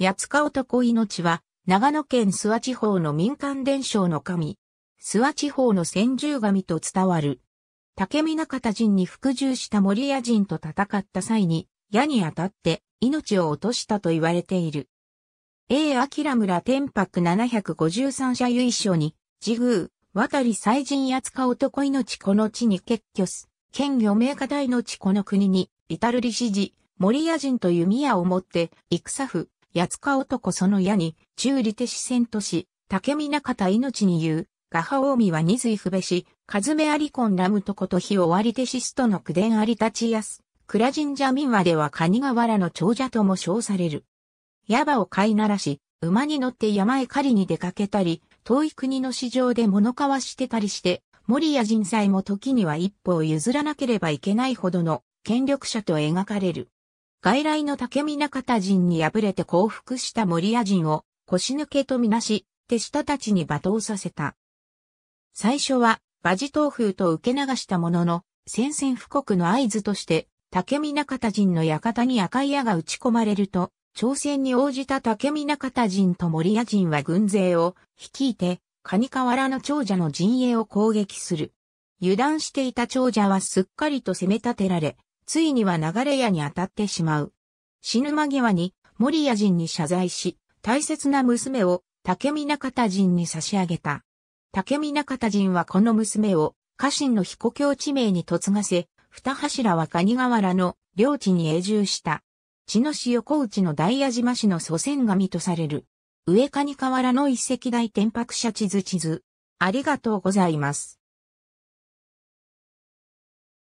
八塚男命は、長野県諏訪地方の民間伝承の神、諏訪地方の専従神と伝わる。竹見中田陣に服従した守屋人と戦った際に、矢に当たって命を落としたと言われている。永明村天白753社由緒に、自宮、渡り祭神八塚男命この地に結居す。県余命課題の地この国に、至る利支持、守屋人と弓矢をもって、戦譜。八塚男その矢に、中利手視線とし、竹見中田命に言う、画派近江は二髄不べし、かずめありこんらむとことひをわり手しすとのくでんありたちやす、倉神社民話では蟹河原の長者とも称される。矢場を飼いならし、馬に乗って山へ狩りに出かけたり、遠い国の市場で物交わしてたりして、守屋人さえも時には一歩を譲らなければいけないほどの権力者と描かれる。外来の竹見中田陣に敗れて降伏した守屋人を腰抜けとみなし、手下たちに罵倒させた。最初は馬事投風と受け流したものの、宣戦布告の合図として、竹見中田陣の館に赤い矢が打ち込まれると、挑戦に応じた竹見中田陣と守屋人は軍勢を率いて、蟹河原の長者の陣営を攻撃する。油断していた長者はすっかりと攻め立てられ、ついには流れ矢に当たってしまう。死ぬ間際に、守屋人に謝罪し、大切な娘を竹見中田陣に差し上げた。竹見中田陣はこの娘を家臣の彦卿地名に嫁がせ、二柱は蟹河原の領地に永住した。茅野市横内の大矢島氏の祖先神とされる。上蟹河原の一石大天白社地図。ありがとうございます。